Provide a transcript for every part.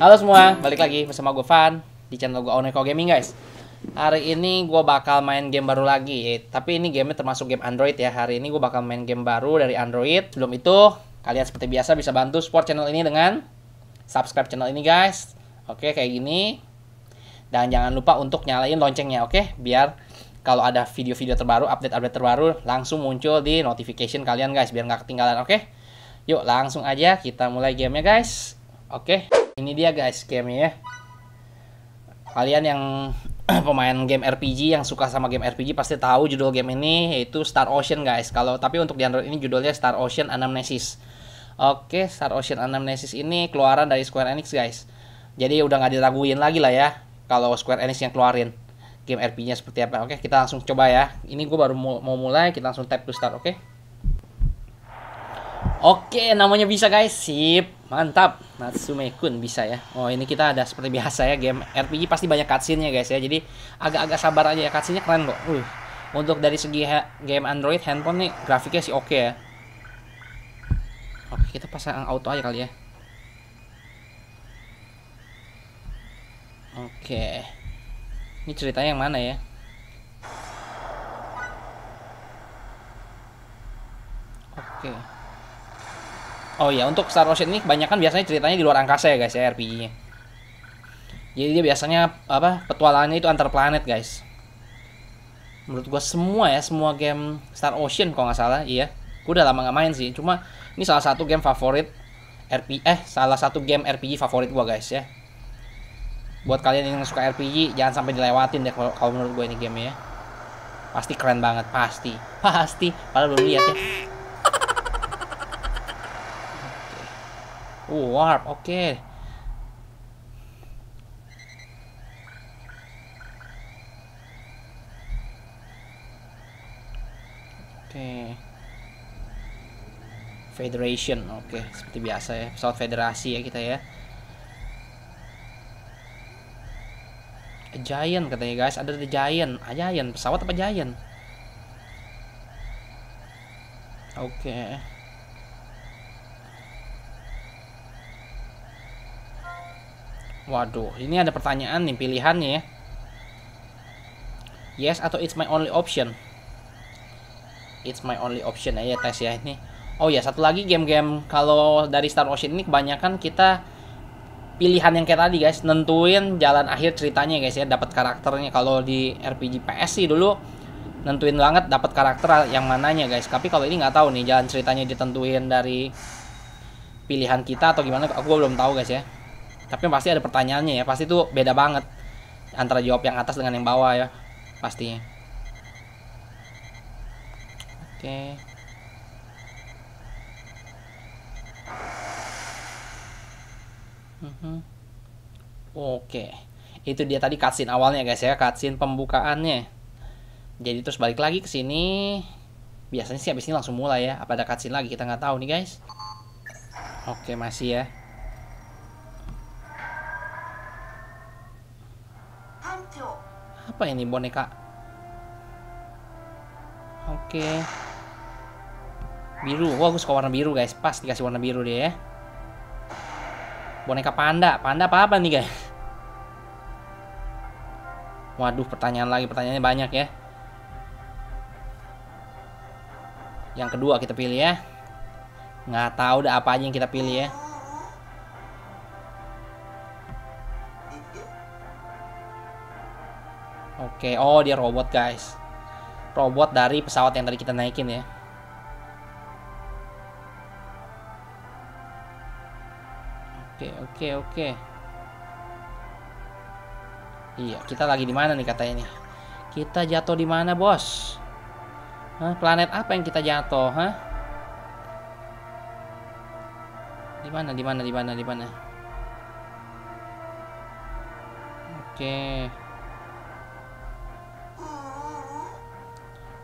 Halo semua, balik lagi bersama gue Van di channel gue AoNeko Gaming guys. Hari ini gue bakal main game baru lagi, tapi ini gamenya termasuk game Android ya. Hari ini gue bakal main game baru dari Android. Sebelum itu, kalian seperti biasa bisa bantu support channel ini dengan subscribe channel ini guys. Oke, kayak gini. Dan jangan lupa untuk nyalain loncengnya, oke? Biar kalau ada video-video terbaru, update-update terbaru langsung muncul di notification kalian guys, biar nggak ketinggalan, oke? Yuk langsung aja kita mulai gamenya guys. Oke, ini dia guys gamenya ya. Kalian yang pemain game RPG, yang suka sama game RPG pasti tahu judul game ini yaitu Star Ocean guys. Kalau tapi untuk di Android ini judulnya Star Ocean Anamnesis. Oke, Star Ocean Anamnesis ini keluaran dari Square Enix guys. Jadi udah nggak diraguin lagi lah ya kalau Square Enix yang keluarin game RPG-nya seperti apa. Oke, kita langsung coba ya. Ini gue baru mau mulai, kita langsung tap to start, oke? Oke, namanya bisa guys, sip, mantap. Natsume-kun bisa ya. Oh, ini kita ada seperti biasa ya, game RPG pasti banyak cutscene-nya guys ya. Jadi agak-agak sabar aja ya, cutscene-nya keren kok. Untuk dari segi game Android handphone nih, grafiknya sih oke ya. Oke, kita pasang auto aja kali ya. Oke, ini ceritanya yang mana ya? Oke. Oh iya, untuk Star Ocean ini kebanyakan biasanya ceritanya di luar angkasa ya guys ya, RPG-nya. Jadi dia biasanya apa, petualangannya itu antar planet guys. Menurut gua semua ya, semua game Star Ocean kalau nggak salah, iya. Gua udah lama nggak main sih, cuma ini salah satu game RPG favorit gua guys ya. Buat kalian yang suka RPG, jangan sampai dilewatin deh kalau menurut gua ini game ya. Pasti keren banget, pasti. Padahal belum lihat ya. Warp, oke. Oke. Federation, oke. Seperti biasa ya, pesawat federasi ya kita ya. A giant katanya guys, ada the giant. A giant, pesawat apa giant? Oke. Waduh, ini ada pertanyaan nih pilihannya ya. Yes atau it's my only option. It's my only option aja tes ya ini. Oh ya, satu lagi game-game kalau dari Star Ocean ini kebanyakan kita pilihan yang kayak tadi guys, nentuin jalan akhir ceritanya guys ya, dapat karakternya. Kalau di RPG PS sih dulu nentuin banget dapat karakter yang mananya guys. Tapi kalau ini nggak tahu nih jalan ceritanya ditentuin dari pilihan kita atau gimana, aku belum tahu guys ya. Tapi pasti ada pertanyaannya ya, pasti itu beda banget antara jawab yang atas dengan yang bawah ya, pastinya. Oke. Oke, itu dia tadi cutscene awalnya guys ya, cutscene pembukaannya. Jadi terus balik lagi ke sini. Biasanya sih habis ini langsung mulai ya, apa ada cutscene lagi kita nggak tahu nih guys. Oke, masih ya. Apa ini boneka? Oke. Biru. Wah, gue suka warna biru guys. Pas dikasih warna biru dia ya. Boneka panda. Panda apa nih guys? Waduh, pertanyaan lagi. Pertanyaannya banyak ya. Yang kedua kita pilih ya. Nggak tahu udah apa aja yang kita pilih ya. Oke, oh dia robot guys. Robot dari pesawat yang tadi kita naikin ya. Oke. Iya, kita lagi di mana nih katanya nih? Kita jatuh di mana, bos? Hah, planet apa yang kita jatuh, hah? Di mana? Oke.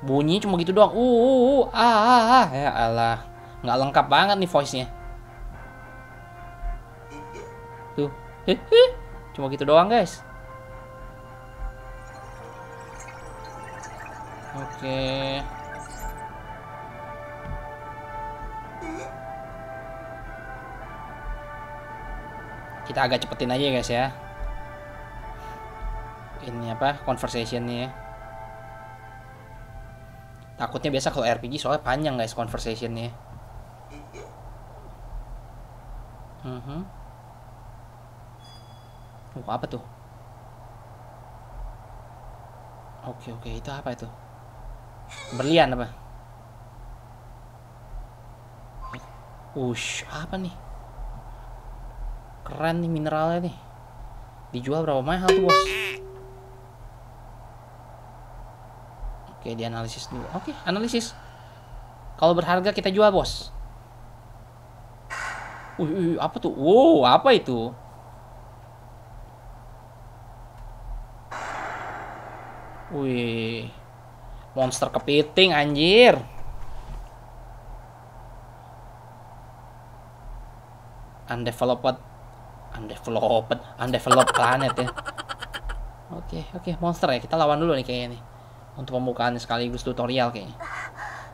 Bunyi cuma gitu doang. Ya Allah, nggak lengkap banget nih voice-nya. Tuh, cuma gitu doang guys. Oke. Kita agak cepetin aja ya guys ya. Ini apa, conversation-nya ya. Takutnya biasa kalau RPG soalnya panjang guys conversation-nya. Apa tuh? Oke, itu apa itu? Berlian apa? Ush, apa nih? Keren nih mineralnya nih. Dijual berapa mahal tuh bos? Oke, dianalisis dulu. Oke, analisis. Kalau berharga kita jual bos. Apa tuh? Wow, apa itu? Wih, monster kepiting anjir. Undeveloped planet ya. Oke, monster ya. Kita lawan dulu nih kayaknya nih. Untuk pembukaan sekaligus tutorial kayaknya.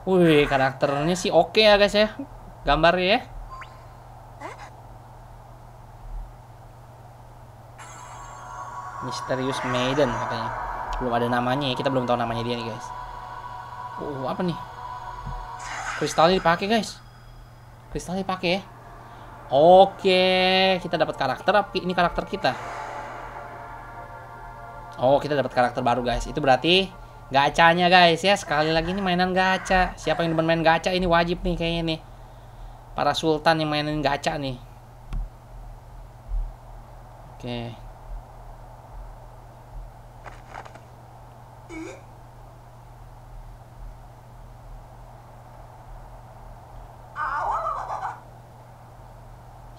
Wih, karakternya sih oke ya guys ya. Gambarnya ya. Mysterious Maiden katanya. Belum ada namanya ya, kita belum tahu namanya dia nih guys. Apa nih? Kristalnya dipakai guys. Kristalnya dipakai ya. Oke, kita dapat karakter. Ini karakter kita. Oh, kita dapat karakter baru guys. Itu berarti gacanya guys ya. Sekali lagi ini mainan gacha. Siapa yang demen main gacha ini wajib nih kayaknya nih. Para sultan yang mainin gacha nih. Oke.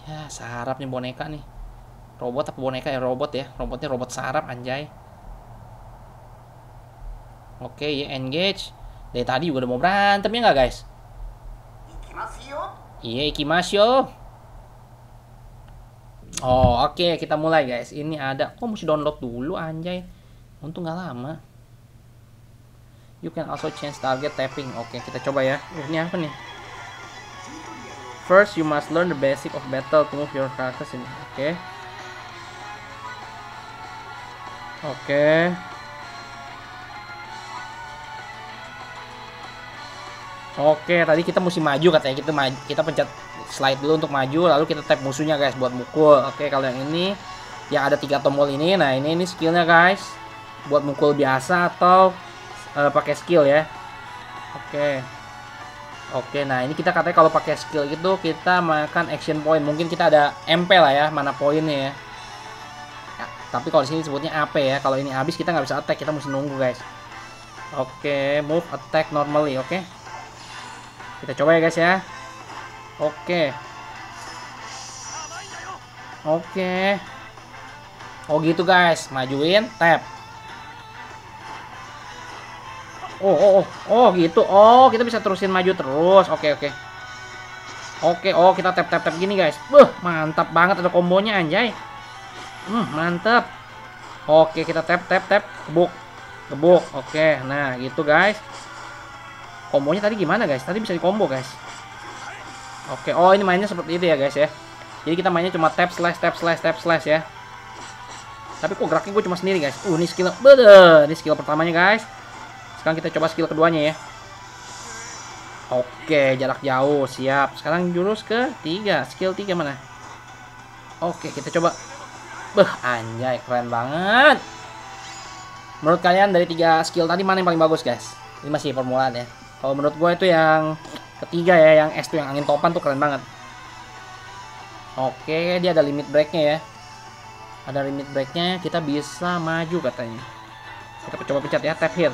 Ya, sarapnya boneka nih. Robot apa boneka ya? Robot ya. Robotnya robot sarap anjay. Oke, ya engage. Dari tadi juga udah mau berantem ya nggak guys? Iya, ikimasyo. Oke, kita mulai guys. Ini ada. Kok mesti download dulu anjay? Untung nggak lama. You can also change target tapping. Oke, kita coba ya. Ini apa nih? First, you must learn the basic of battle to move your characters in. Oke. Oke, tadi kita mesti maju katanya. Kita pencet slide dulu untuk maju, lalu kita tap musuhnya guys buat mukul. Oke, kalau yang ini yang ada 3 tombol ini, nah ini skillnya guys. Buat mukul biasa atau pakai skill ya. Oke, nah ini kita katanya kalau pakai skill gitu kita makan action point. Mungkin kita ada MP lah ya, mana poinnya ya. Tapi kalau di sini sebutnya AP ya. Kalau ini habis kita nggak bisa attack, kita mesti nunggu guys. Oke, move attack normally, oke. Kita coba ya guys ya. Oke. Oh gitu guys, majuin, tap. Oh gitu. Oh, kita bisa terusin maju terus. Oke, oh kita tap gini guys. Mantap banget ada kombonya anjay. Mantap. Oke, kita tap gebuk. Oke, nah gitu guys. Kombonya tadi gimana guys? Tadi bisa dikombo guys. Oke, oh ini mainnya seperti itu ya guys ya. Jadi kita mainnya cuma tap slash ya. Tapi kok geraknya gue cuma sendiri guys. Ini skill. Ini skill pertamanya guys. Sekarang kita coba skill keduanya ya. Oke, jarak jauh, siap. Sekarang jurus ke-3, skill 3 mana? Oke, kita coba. Anjay, keren banget. Menurut kalian dari 3 skill tadi mana yang paling bagus guys? Ini masih permulaan ya. Kalau menurut gue itu yang ketiga ya, yang S tuh, yang angin topan tuh keren banget. Oke, dia ada limit breaknya ya. Ada limit breaknya, kita bisa maju katanya. Kita coba pencet ya, tap here.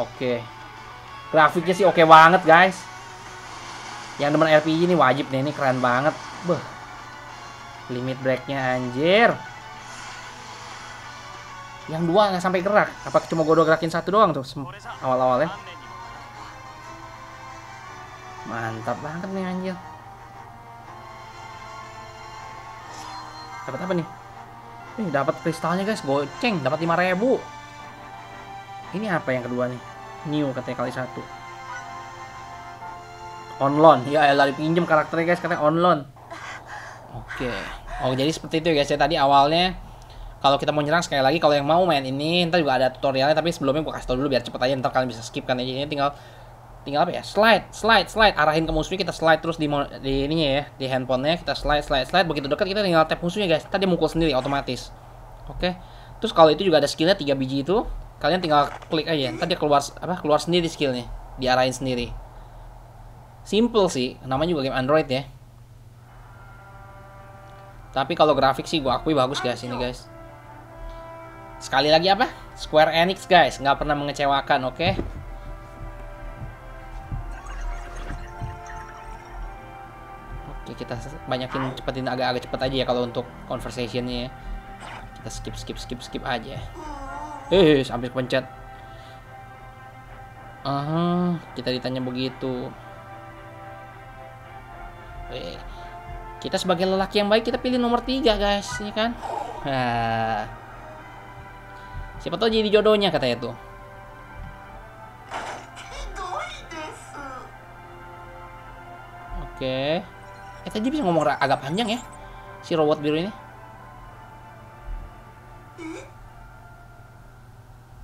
Oke. Grafiknya sih oke banget guys. Yang demen RPG ini wajib nih, ini keren banget. Limit breaknya anjir. Yang 2 nggak sampai gerak. Apa cuma gue gerakin 1 doang tuh awal-awalnya? Mantap banget nih anjir. Dapat apa nih? Dapat kristalnya guys, goceng. Dapat 5.000. Ini apa yang kedua nih? New katanya kali 1. On loan. Ya elah, dipinjem karakternya guys, karena on loan. Oke. Oh, jadi seperti itu guys ya, tadi awalnya kalau kita mau nyerang, sekali lagi kalau yang mau main ini ntar juga ada tutorialnya, tapi sebelumnya gua kasih tau dulu biar cepet aja, ntar kalian bisa skip kan. Jadi ini tinggal apa ya? Slide, arahin ke musuhnya, kita slide terus di ininya ya, di handphonenya kita slide, begitu dekat kita tinggal tap musuhnya guys. Tadi mukul sendiri otomatis. Oke. Terus kalau itu juga ada skillnya 3 biji itu, kalian tinggal klik aja. Ntar dia keluar sendiri skillnya, diarahin sendiri. Simple sih, namanya juga game Android ya. Tapi kalau grafik sih gua akui bagus guys ini guys. Sekali lagi apa? Square Enix guys, nggak pernah mengecewakan, oke? Oke, kita banyakin cepetin, agak-agak cepet aja ya kalau untuk conversationnya ya. Kita skip aja. Sampai kepencet. Kita ditanya begitu. Kita sebagai lelaki yang baik, kita pilih nomor 3 guys, ya kan? Siapa tahu jadi jodohnya katanya tuh. Oke. Tadi bisa ngomong agak panjang ya, si robot biru ini.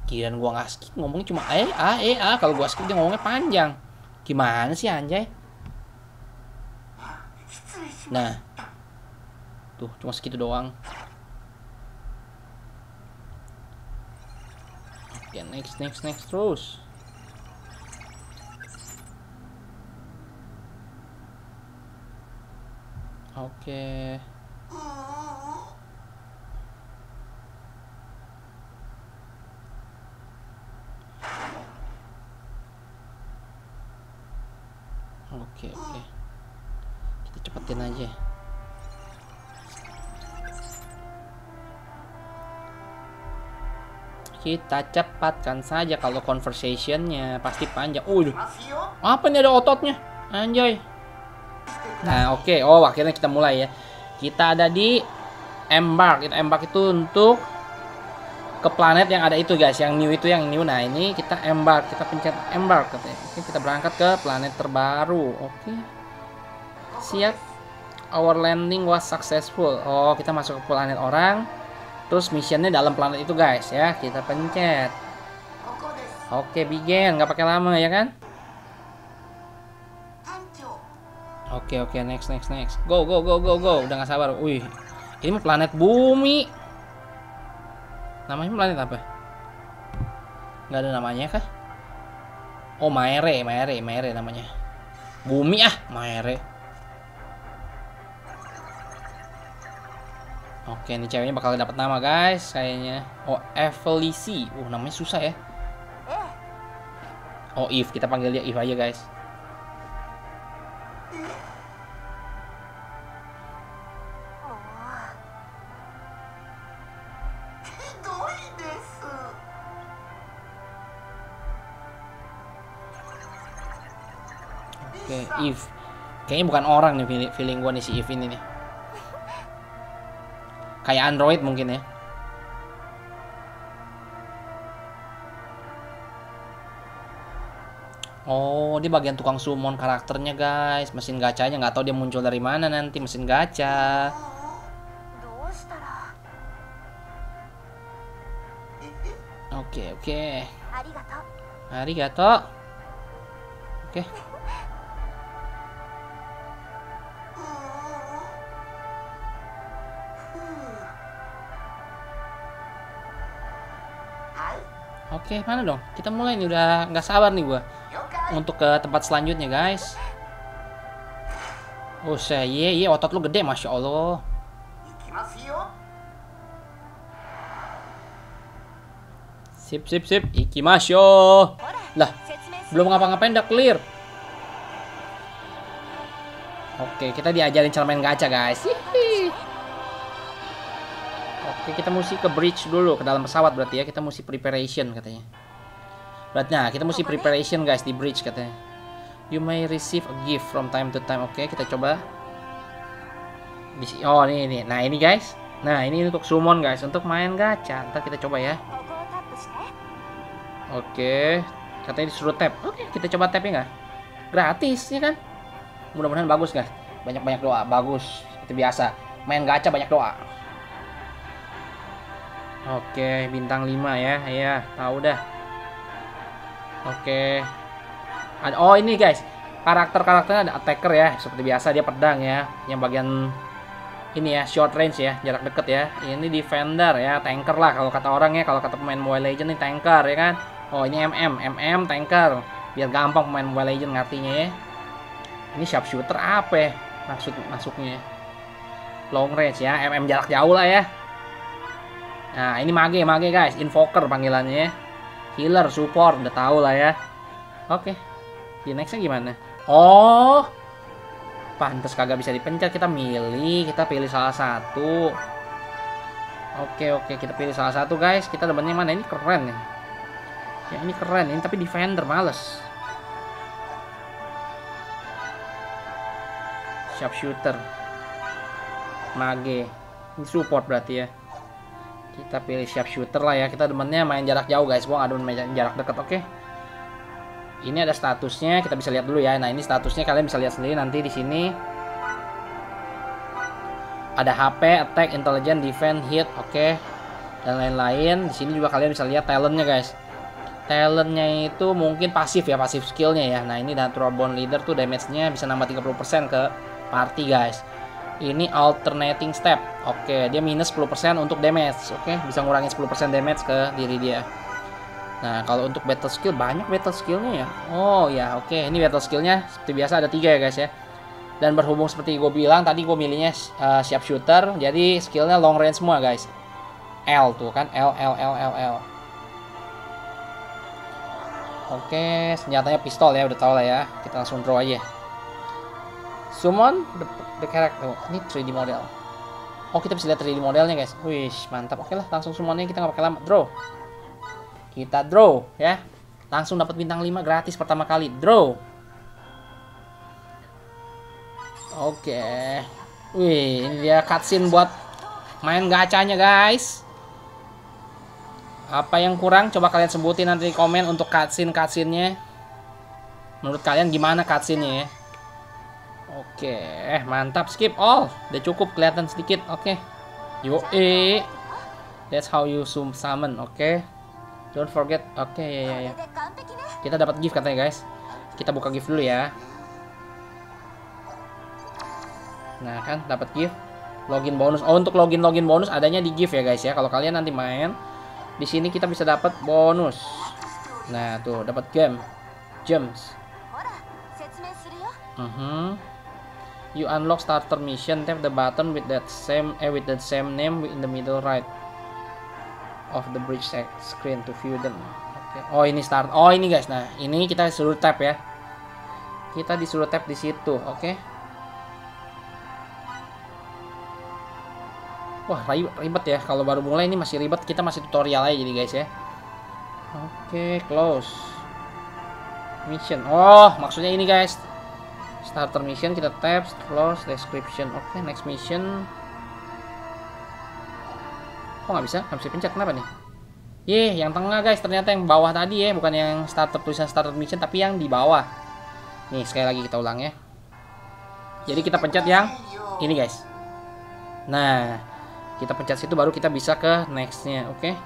Kiraan gua nggak skip, ngomongnya cuma a. Kalau gua skip dia ngomongnya panjang. Gimana sih anjay? Nah, tuh cuma segitu doang. Oke, next terus. Oke. Oke. Kita cepetin aja. Kita cepatkan saja kalau conversationnya pasti panjang. Apa nih, ada ototnya? Anjay. Nah, oke. Oh, akhirnya kita mulai ya. Kita ada di embark. Embark itu untuk ke planet yang ada itu guys, yang new itu, yang new. Nah, ini kita embark. Kita pencet embark katanya. Oke, kita berangkat ke planet terbaru. Oke. Siap. Our landing was successful. Oh, kita masuk ke planet orang. Terus missionnya dalam planet itu guys ya, kita pencet. Oke, begin, nggak pakai lama ya kan? Oke, next. Go. Udah nggak sabar. Wih, ini mah planet bumi. Namanya planet apa? Nggak ada namanya kah? Oh, Maere namanya. Bumi ah, Maere. Oke, ini ceweknya bakal dapat nama guys, kayaknya. Oh, Evelisi. Namanya susah ya. Oh, Eve. Kita panggil dia Eve aja guys. Oke, Eve. Kayaknya bukan orang nih, feeling gua nih si Eve ini nih. Kayak Android mungkin ya. Oh, di bagian tukang summon karakternya guys. Mesin gacanya nggak tahu dia muncul dari mana nanti, mesin gacha. Oke. Arigato. Oke. Oke, mana dong? Kita mulai nih, udah nggak sabar nih gua untuk ke tempat selanjutnya guys. Iya, otot lu gede, masya Allah. Sip. Ikimasyo. Lah, belum ngapa-ngapain udah clear. Oke, kita diajarin cara main gacha guys. Oke, kita mesti ke bridge dulu, ke dalam pesawat berarti ya. Kita mesti preparation katanya. Berarti nah, kita mesti preparation guys di bridge katanya. You may receive a gift from time to time. Oke, kita coba. Oh, ini. Nah, ini guys. Nah, ini untuk summon guys, untuk main gacha. Ntar kita coba ya. Oke. Katanya disuruh tap. Oke, kita coba tap ya nggak? Gratis ya kan? Mudah-mudahan bagus guys. Banyak-banyak doa, bagus. Seperti biasa. Main gacha banyak doa. Oke, bintang 5 ya. Iya, tahu dah. Oke. Oh, ini guys. Karakternya ada attacker ya. Seperti biasa dia pedang ya. Yang bagian ini ya, short range ya, jarak deket ya. Ini defender ya, tanker lah kalau kata orang ya, kalau kata pemain Mobile Legends nih tanker ya kan. Oh, ini MM tanker. Biar gampang pemain Mobile Legends ngertinya ya. Ini sharpshooter apa ya? Masuknya long range ya, MM jarak jauh lah ya. Nah, ini mage guys, invoker panggilannya ya. Healer, support, udah tau lah ya. Oke. Di nextnya gimana? Oh, pantes kagak bisa dipencet, kita pilih salah satu. Oke, kita pilih salah satu guys. Kita demennya mana? Ini keren nih. Ya ini keren, ini tapi defender males. Sharpshooter, mage, ini support berarti ya. Kita pilih sharpshooter lah ya. Kita demennya main jarak jauh guys. Gua nggak demen main jarak dekat. Oke. Ini ada statusnya, kita bisa lihat dulu ya. Nah, ini statusnya kalian bisa lihat sendiri nanti di sini. Ada HP, attack, intelligence, defense, hit, oke. Dan lain-lain. Di sini juga kalian bisa lihat talentnya guys. Talentnya itu mungkin pasif ya, pasif skillnya ya. Nah, ini natural born leader tuh damage-nya bisa nambah 30% ke party guys. Ini alternating step. Oke, dia minus 10% untuk damage. Oke, bisa ngurangin 10% damage ke diri dia. Nah, kalau untuk battle skill, banyak battle skillnya ya. Oh ya, oke. Ini battle skillnya seperti biasa ada 3 ya guys ya. Dan berhubung seperti gue bilang tadi, gue milihnya sharpshooter. Jadi skillnya long range semua guys. L tuh kan, L. Oke, senjatanya pistol ya, udah tau lah ya. Kita langsung draw aja. Summon the character. Ini 3D model. Oh, kita bisa lihat 3D modelnya guys. Wih, mantap. Oke lah, langsung summonnya, kita nggak pakai lama. Draw. Kita draw ya. Langsung dapat bintang 5 gratis pertama kali. Draw. Oke. Wih, ini dia cutscene buat main gacanya guys. Apa yang kurang? Coba kalian sebutin nanti di komen untuk cutscene-cutscene-nya. Menurut kalian gimana cutscene-nya ya? Oke, mantap. Skip all. Udah cukup kelihatan sedikit. Oke. Yo, that's how you summon. Oke. Don't forget. Oke, ya. Kita dapat gift katanya, guys. Kita buka gift dulu ya. Nah, kan dapat gift. Login bonus. Oh, untuk login bonus adanya di gift ya, guys ya. Kalau kalian nanti main di sini kita bisa dapat bonus. Nah, tuh dapat gems. You unlock starter mission, tap the button with that same name in the middle right of the bridge screen to view them. Okay. Oh, ini start. Oh, ini guys. Nah, ini kita suruh tap ya. Kita disuruh tap di situ, oke. Okay. Wah, ribet ya. Kalau baru mulai ini masih ribet. Kita masih tutorial aja jadi guys ya. Oke, close. Mission. Oh, maksudnya ini guys. Starter mission kita tap, close description. Oke, next mission. Oh, nggak bisa pencet. Kenapa nih? Ye, yang tengah guys. Ternyata yang bawah tadi ya. Bukan yang starter, tulisan starter mission. Tapi yang di bawah. Nih, sekali lagi kita ulang ya. Jadi kita pencet yang ini guys. Nah, kita pencet situ baru kita bisa ke nextnya, oke? Okay?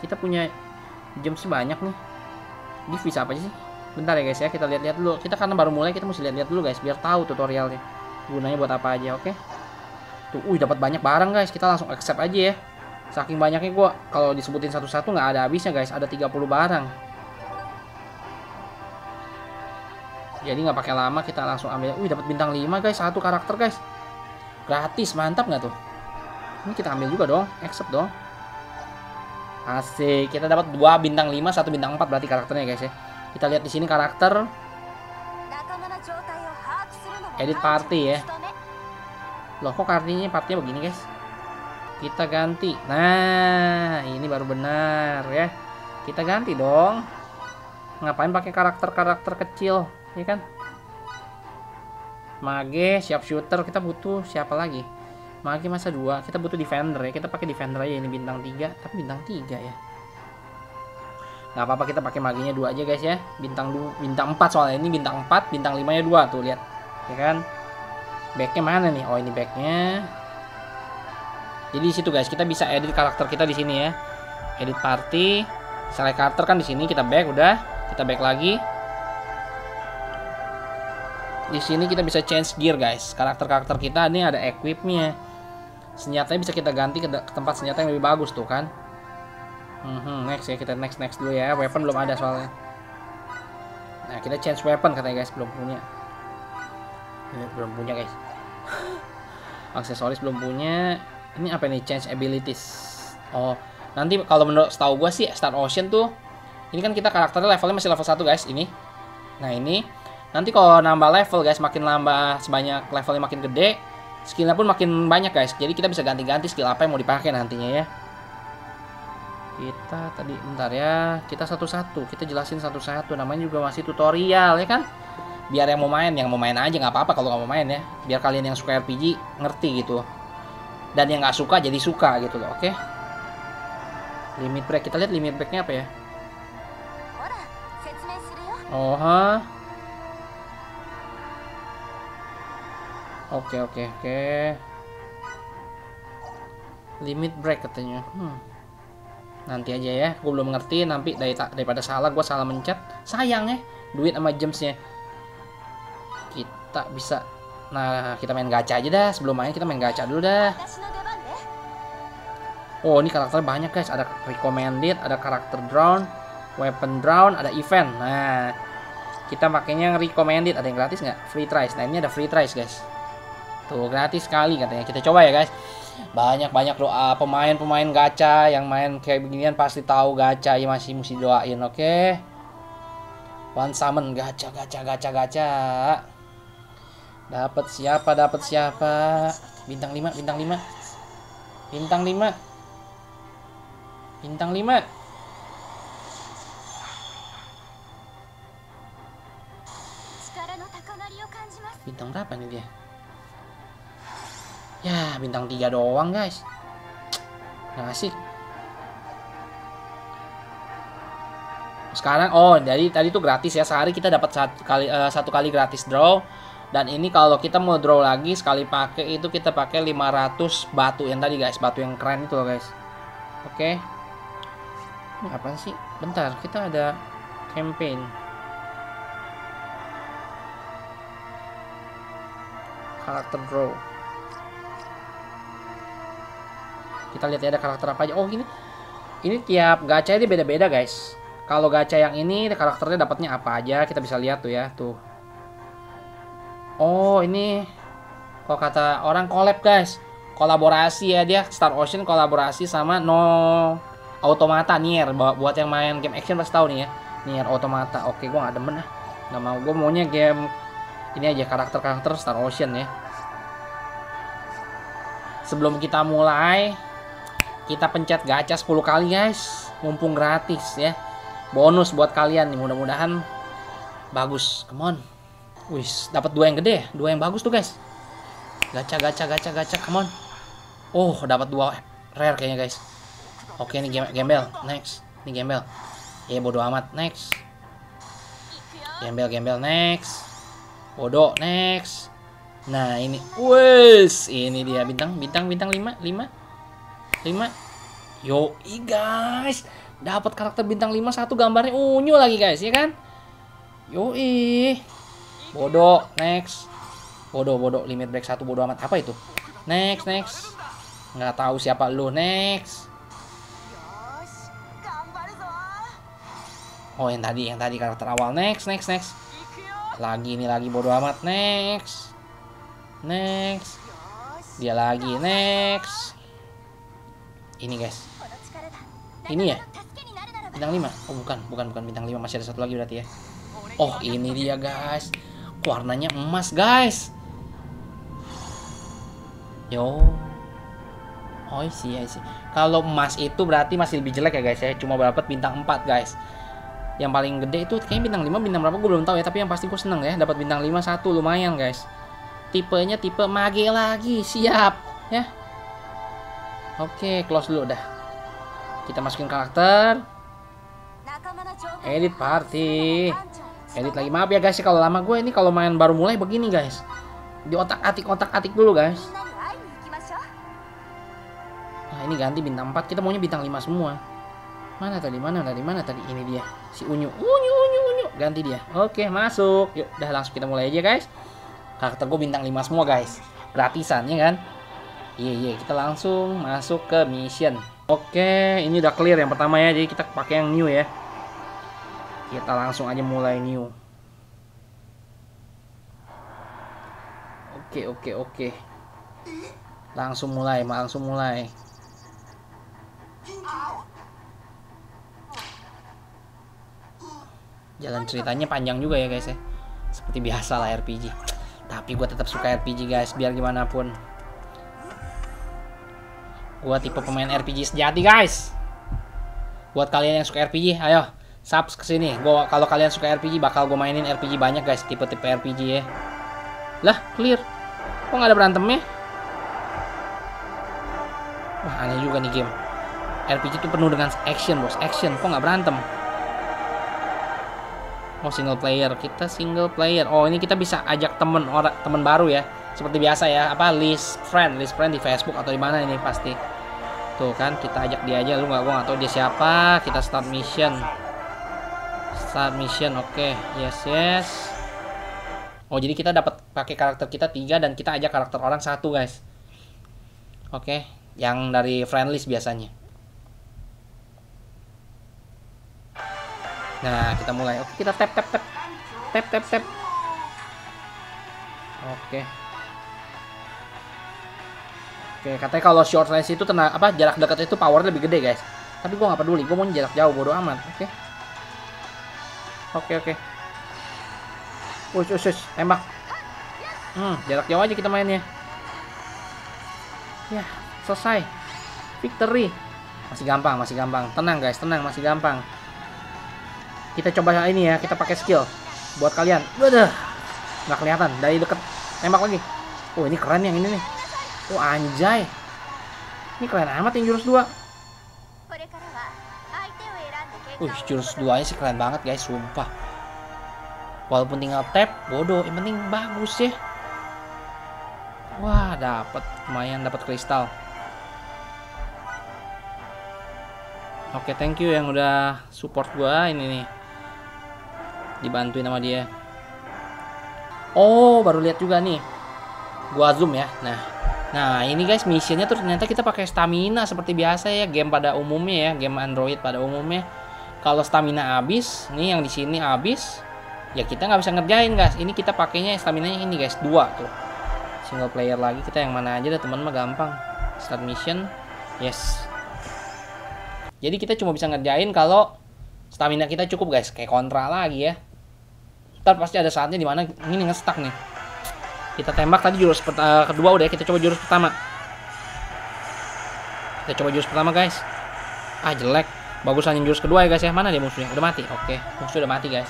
Kita punya jam banyak nih. Gift bisa apa sih? Bentar ya guys ya, kita lihat-lihat dulu. Kita karena baru mulai, kita mesti lihat-lihat dulu guys, biar tahu tutorialnya gunanya buat apa aja, oke? Okay? Tuh, dapat banyak barang guys. Kita langsung accept aja ya. Saking banyaknya gua kalau disebutin satu-satu nggak ada habisnya guys. Ada 30 barang. Jadi nggak pakai lama kita langsung ambil. Dapat bintang 5 guys, satu karakter guys. Gratis, mantap nggak tuh? Ini kita ambil juga dong, accept dong. Asik, kita dapat 2 bintang 5, 1 bintang 4 berarti karakternya guys ya. Kita lihat di sini karakter. Edit party ya. Loh, kok partinya begini guys? Kita ganti. Nah, ini baru benar ya. Kita ganti dong. Ngapain pakai karakter-karakter kecil, ya kan? Mage, sharpshooter, kita butuh siapa lagi? Mage masa 2, kita butuh defender ya. Kita pakai defender aja, ini bintang 3. Tapi bintang 3 ya. Gak apa-apa, kita pakai maginya 2 aja guys ya. Bintang 4 soalnya, ini bintang 4, bintang 5 nya 2. Tuh, lihat. ya kan. Backnya mana nih? Oh, ini backnya. Jadi di situ guys, kita bisa edit karakter kita di sini ya. Edit party, select karakter kan di sini, kita back udah, kita back lagi. Di sini kita bisa change gear guys. Karakter-karakter kita ini ada equipnya. Senjatanya bisa kita ganti ke tempat senjata yang lebih bagus tuh kan. Next ya, kita next dulu ya. Weapon belum ada soalnya. Nah, kita change weapon katanya guys, belum punya. Ini belum punya guys. Aksesoris belum punya. Ini apa nih, change abilities. Oh, nanti kalau menurut setahu gua sih Star Ocean tuh ini kan kita karakternya levelnya masih level 1 guys ini. Nah, ini nanti kalau nambah level guys, makin nambah sebanyak levelnya makin gede, skillnya pun makin banyak guys. Jadi kita bisa ganti-ganti skill apa yang mau dipakai nantinya ya. Kita tadi bentar ya, kita satu-satu, kita jelasin satu-satu. Namanya juga masih tutorial ya kan. Biar yang mau main aja nggak apa-apa kalau nggak mau main ya. Biar kalian yang suka RPG ngerti gitu. Dan yang nggak suka jadi suka gitu loh, oke? Limit break, kita lihat limit breaknya apa ya? Oh ha. Oke. Limit break katanya. Nanti aja ya. Gue belum ngerti. Nanti daripada salah, gue salah mencet. Sayang ya. Duit sama jamsnya. Kita bisa. Nah, kita main gacha aja dah. Sebelum main kita main gacha dulu dah. Oh, ini karakternya banyak guys. Ada recommended, ada karakter drawn, weapon drawn, ada event. Nah, kita pakainya yang recommended. Ada yang gratis nggak? Free tries. Nah, ini ada free tries guys. Tuh, gratis sekali katanya. Kita coba ya guys. Banyak doa pemain-pemain gacha yang main kayak beginian pasti tahu gacha ya, masih mesti doain, oke. One summon gacha. Dapat siapa? Bintang 5, bintang 5. Bintang 5. Bintang 5. Bintang berapa nih dia? Ya, bintang 3 doang guys. Nggak asik. Sekarang, oh jadi tadi tuh gratis ya. Sehari kita dapat satu kali gratis draw. Dan ini kalau kita mau draw lagi sekali pakai itu kita pakai 500 batu yang tadi guys. Batu yang keren itu loh guys. Oke. Ini apaan sih? Bentar, kita ada campaign. Karakter draw. Kita lihat ya ada karakter apa aja. Oh, gini. Ini tiap gacha ini beda-beda, guys. Kalau gacha yang ini karakternya dapatnya apa aja, kita bisa lihat tuh ya, tuh. Oh, ini kok kata orang collab, guys. Kolaborasi ya dia, Star Ocean kolaborasi sama Automata Nier. Buat yang main game action pasti tahu nih ya. Nier Automata. Oke, gua nggak demen ah. Nggak mau, gua maunya game ini aja, karakter-karakter Star Ocean ya. Sebelum kita mulai, kita pencet gacha 10 kali guys, mumpung gratis ya. Bonus buat kalian nih, mudah-mudahan bagus. Come on. Wis, dapat 2 yang gede, 2 yang bagus tuh guys. Gacha, come on. Oh, dapat 2 rare kayaknya guys. Oke, ini gembel, next. Ini gembel. Ya bodo amat, next. Gembel, next. Bodoh, next. Nah, ini. Wis, ini dia bintang 5. Yoi guys, dapat karakter bintang 5 satu gambarnya unyu lagi guys, ya kan? Yoi. Bodoh, next. Bodoh, limit break 1 bodoh amat. Apa itu? Next. Nggak tahu siapa lu, next. Oh, yang tadi karakter awal, next. Lagi ini lagi bodoh amat, next. Dia lagi, next. Ini guys, ini ya bintang 5. Oh bukan bintang 5, masih ada satu lagi berarti ya. Oh, ini dia guys, warnanya emas guys. Yo, oh sih. Kalau emas itu berarti masih lebih jelek ya guys ya. Cuma dapat bintang 4 guys. Yang paling gede itu kayaknya bintang 5, bintang berapa gue belum tahu ya. Tapi yang pasti gue seneng ya, dapat bintang 5 satu lumayan guys. Tipenya tipe mage lagi, siap ya. Oke, close dulu dah. Kita masukin karakter. Edit party. Edit lagi. Maaf ya guys ya kalau lama gue ini kalau main baru mulai begini guys. Di otak-atik dulu guys. Nah, ini ganti bintang 4, kita maunya bintang 5 semua. Mana tadi? Ini dia. Si Unyu. Ganti dia. Oke, masuk. Yuk, udah langsung kita mulai aja guys. Karakter gue bintang 5 semua guys. Gratisan ya kan? Iya, kita langsung masuk ke mission. Oke, ini udah clear yang pertama ya. Jadi kita pakai yang new ya. Kita langsung aja mulai new. Oke. Langsung mulai. Jalan ceritanya panjang juga ya guys ya. Seperti biasa lah RPG. Tapi gue tetap suka RPG guys, biar gimana pun. Gue tipe pemain RPG sejati guys. Buat kalian yang suka RPG, ayo subs kesini. Gua kalau kalian suka RPG bakal gue mainin RPG banyak guys, tipe-tipe RPG ya. Lah clear, kok nggak ada berantemnya? Wah aneh juga nih game. RPG itu penuh dengan action bos, action. Kok nggak berantem? Oh single player, kita single player. Oh ini kita bisa ajak temen baru ya. Seperti biasa ya, apa list friend di Facebook atau di mana ini pasti. Tuh kan kita ajak dia aja, gua nggak tahu dia siapa. Kita start mission. Oke. Yes. Oh, jadi kita dapat pakai karakter kita 3 dan kita ajak karakter orang 1, guys. Oke, yang dari friend list biasanya. Nah, kita mulai. Oke, kita tap. Oke, katanya kalau short range itu tenaga apa jarak dekat itu power lebih gede, guys. Tapi gua nggak peduli, gua mau jarak jauh, bodo amat. Oke. Ush, tembak. Jarak jauh aja kita mainnya. Ya, selesai. Victory. Masih gampang. Tenang guys, masih gampang. Kita coba ini ya, kita pakai skill. Buat kalian. Waduh. Nggak kelihatan dari deket. Tembak lagi. Oh, ini keren yang ini nih. Oh, anjay. Ini keren amat yang jurus 2. Jurus 2 nya sih keren banget guys, sumpah. Walaupun tinggal tap, bodoh, yang penting bagus ya. Wah, dapat lumayan, dapat kristal. Oke, thank you yang udah support gua ini nih. Dibantuin sama dia. Oh, baru lihat juga nih. Gua zoom ya. Nah, ini guys misinya terus ternyata kita pakai stamina seperti biasa ya, game pada umumnya ya, game Android pada umumnya. Kalau stamina habis, nih yang di sini habis, ya kita nggak bisa ngerjain guys. Ini kita pakainya stamina ini guys 2 tuh. Single player lagi, kita yang mana aja dah teman mah gampang. Start mission, yes. Jadi kita cuma bisa ngerjain kalau stamina kita cukup guys. Kayak kontra lagi ya. Ntar pasti ada saatnya dimana ini nge-stuck nih. Kita tembak tadi jurus kedua udah ya. Kita coba jurus pertama. Guys. Ah jelek. Bagus lanjut jurus kedua ya guys ya. Mana dia musuhnya? Udah mati. Oke, musuh udah mati guys.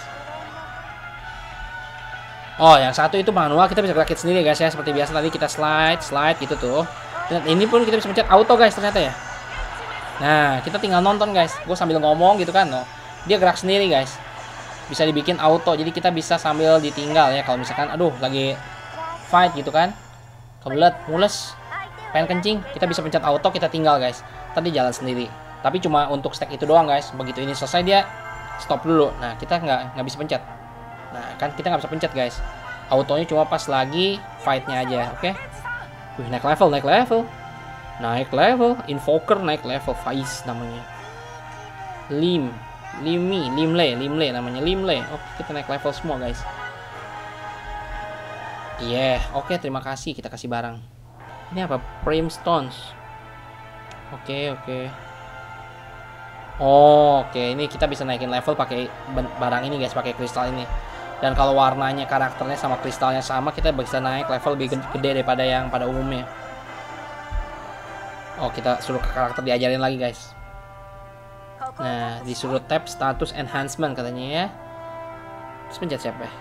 Oh, yang satu itu manual, kita bisa gerakit sendiri guys ya. Seperti biasa tadi kita slide gitu tuh. Dan ini pun kita bisa mencet auto guys ternyata ya. Nah, kita tinggal nonton guys. Gue sambil ngomong gitu kan loh. Dia gerak sendiri guys. Bisa dibikin auto. Jadi kita bisa sambil ditinggal ya. Kalau misalkan aduh lagi fight gitu kan. Kebelet, mules, pengen kencing. Kita bisa pencet auto, kita tinggal guys. Tadi jalan sendiri. Tapi cuma untuk stack itu doang guys. Begitu ini selesai dia stop dulu. Nah kita nggak bisa pencet. Nah kan kita nggak bisa pencet guys. Autonya cuma pas lagi fightnya aja. Oke. Wih, naik level. Invoker naik level. Faiz namanya. Limle namanya. Limle. Oke, kita naik level semua guys. Yeah. Oke, terima kasih. Kita kasih barang. Ini apa? Frame stones. Oke. Oh, oke. Ini kita bisa naikin level pakai barang ini guys, pakai kristal ini. Dan kalau warnanya karakternya sama kristalnya sama, kita bisa naik level lebih gede daripada yang pada umumnya. Oh, kita suruh karakter diajarin lagi guys. Nah, disuruh tap status enhancement katanya ya. Terus pencet siapa ya?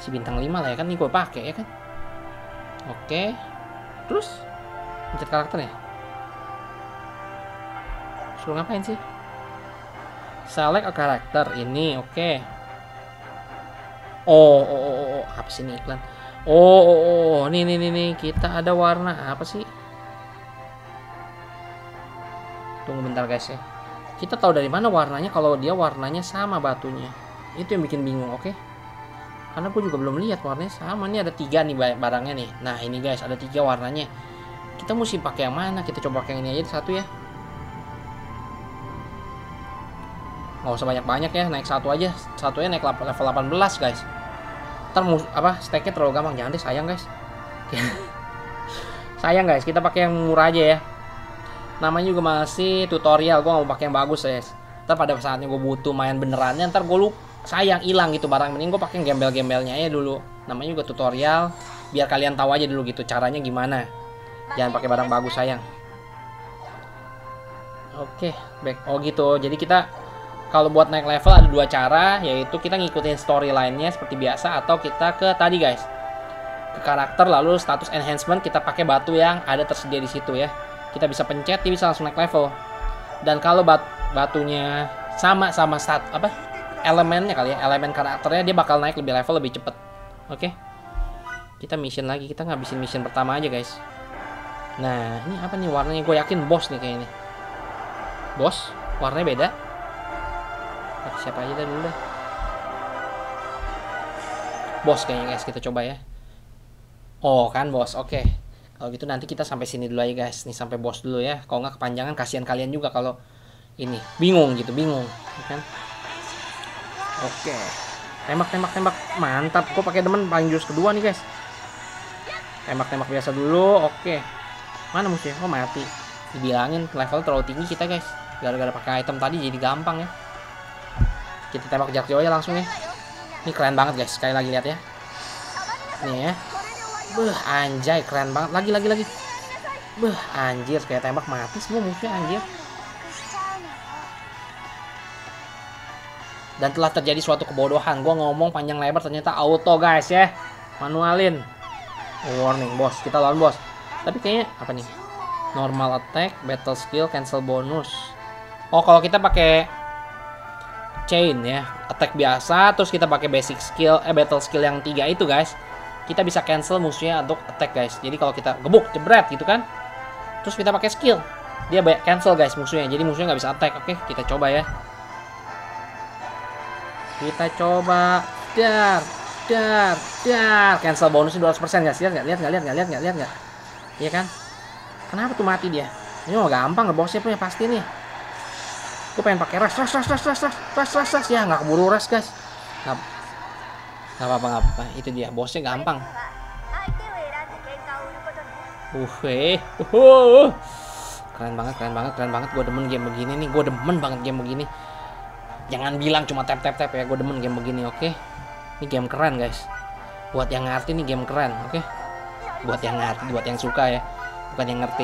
Si bintang 5 lah ya kan, ini gue pakai ya kan. Oke. Terus pencet karakternya. Suruh ngapain sih? Select a karakter ini, oke. Oh, apa sih ini iklan? Oh, nih, kita ada warna apa sih? Tunggu bentar guys ya. Kita tahu dari mana warnanya kalau dia warnanya sama batunya. Itu yang bikin bingung, oke? Karena gue juga belum lihat warnanya sama. Nih ada 3 nih barangnya nih. Nah ini guys, ada 3 warnanya. Kita mesti pakai yang mana? Kita coba pakai yang ini aja satu ya. Nggak usah banyak-banyak ya, naik satu aja. Satunya naik level 18 guys. Ntar apa, stacknya terlalu gampang. Jangan deh, sayang guys. Sayang guys, kita pakai yang murah aja ya. Namanya juga masih tutorial, gue gak mau pakai yang bagus guys. Ntar pada saatnya gue butuh main benerannya, ntar gue lupa, sayang, hilang gitu barang. Mending gue pakai yang gembel-gembelnya aja dulu. Namanya juga tutorial, biar kalian tahu aja dulu gitu caranya gimana. Jangan pakai barang bagus, sayang. Oke, back. Oh gitu, jadi kita kalau buat naik level ada 2 cara, yaitu kita ngikutin storyline-nya seperti biasa, atau kita ke tadi guys, ke karakter lalu status enhancement kita pakai batu yang ada tersedia di situ ya. Kita bisa pencet, dia bisa langsung naik level. Dan kalau batunya sama apa elemennya kali ya, elemen karakternya, dia bakal naik lebih level lebih cepet. Oke, kita mission lagi, kita ngabisin mission pertama aja guys. Nah ini apa nih warnanya? Gue yakin bos nih kayaknya. Bos, warnanya beda. Siapa aja dulu dah. Bos kayaknya guys, kita coba ya. Oh kan bos, oke. Kalau gitu nanti kita sampai sini dulu aja guys. Nih sampai bos dulu ya. Kalau nggak kepanjangan kasihan kalian juga kalau ini bingung gitu, bingung kan. Oke. Tembak. Mantap, kok pakai demen paling jurus kedua nih guys. Tembak biasa dulu. Oke. Mana musuhnya? Oh mati. Dibilangin level terlalu tinggi kita guys. Gara-gara pakai item tadi jadi gampang ya. Kita tembak jarak jauh ya langsung ya. Ini keren banget guys, sekali lagi lihat ya. Nih ya. Beuh, anjay keren banget. Lagi. Beuh, anjir kayak tembak mati semua musuhnya anjir. Dan telah terjadi suatu kebodohan. Gua ngomong panjang lebar ternyata auto guys ya. Manualin. Warning bos, kita lawan bos. Tapi kayaknya apa nih? Normal attack, battle skill, cancel bonus. Oh, kalau kita pakai chain ya, attack biasa, terus kita pakai basic skill, battle skill yang 3 itu guys, kita bisa cancel musuhnya untuk attack guys. Jadi kalau kita gebuk, jebret gitu kan, terus kita pakai skill, dia cancel guys musuhnya, jadi musuhnya nggak bisa attack. Oke, kita coba ya, dar, cancel bonusnya 200% guys. Lihat nggak? Iya kan? Kenapa tuh mati dia? Ini mah gampang ngebosnya punya pasti nih. Gue pengen pakai rush. Ya nggak keburu rush guys. Nggak apa-apa. Itu dia bosnya gampang. Keren banget. Gue demen game begini nih. Jangan bilang cuma tap ya. Gue demen game begini. Oke. Ini game keren guys. Buat yang ngerti nih game keren. Oke. Buat yang ngerti, buat yang suka ya. Bukan yang ngerti.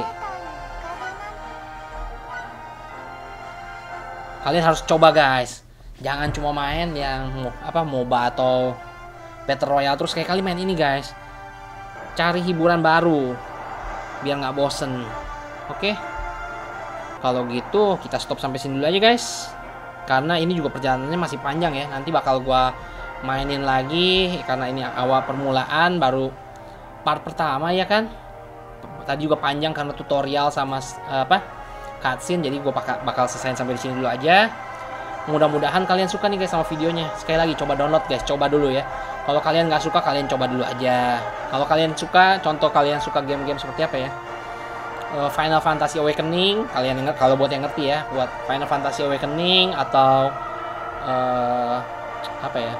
Kalian harus coba guys, jangan cuma main yang apa MOBA atau Battle Royale terus. Kayak kali main ini guys, cari hiburan baru biar nggak bosen. Oke, kalau gitu kita stop sampai sini dulu aja guys, karena ini juga perjalanannya masih panjang ya. Nanti bakal gua mainin lagi karena ini awal permulaan, baru part pertama ya kan. Tadi juga panjang karena tutorial sama apa cutscene, jadi gue bakal selesaiin sampai di sini dulu aja. Mudah-mudahan kalian suka nih guys sama videonya. Sekali lagi coba download guys, coba dulu ya. Kalau kalian nggak suka, kalian coba dulu aja. Kalau kalian suka, contoh kalian suka game-game seperti apa ya? Final Fantasy Awakening, kalian ingat kalau buat yang ngerti ya, buat Final Fantasy Awakening atau apa ya?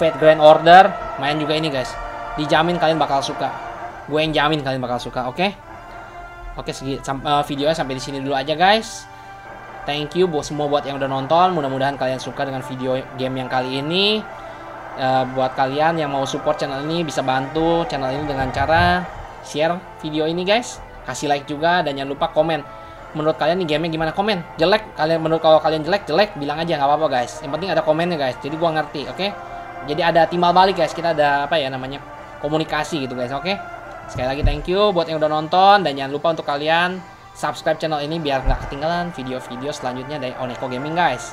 Fate Grand Order, main juga ini guys. Dijamin kalian bakal suka. Gue yang jamin kalian bakal suka, oke? Oke, videonya sampai di sini dulu aja guys. Thank you buat semua buat yang udah nonton. Mudah-mudahan kalian suka dengan video game yang kali ini. Buat kalian yang mau support channel ini, bisa bantu channel ini dengan cara share video ini guys. Kasih like juga dan jangan lupa komen. Menurut kalian nih gamenya gimana? Komen. Jelek kalian, menurut kalau kalian jelek bilang aja nggak apa-apa guys. Yang penting ada komennya guys. Jadi gua ngerti, oke? Jadi ada timbal balik guys. Kita ada apa ya namanya? Komunikasi gitu guys, oke? Sekali lagi thank you buat yang udah nonton, dan jangan lupa untuk kalian subscribe channel ini biar nggak ketinggalan video-video selanjutnya dari AoNeko Gaming guys.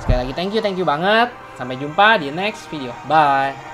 Sekali lagi thank you banget. Sampai jumpa di next video. Bye.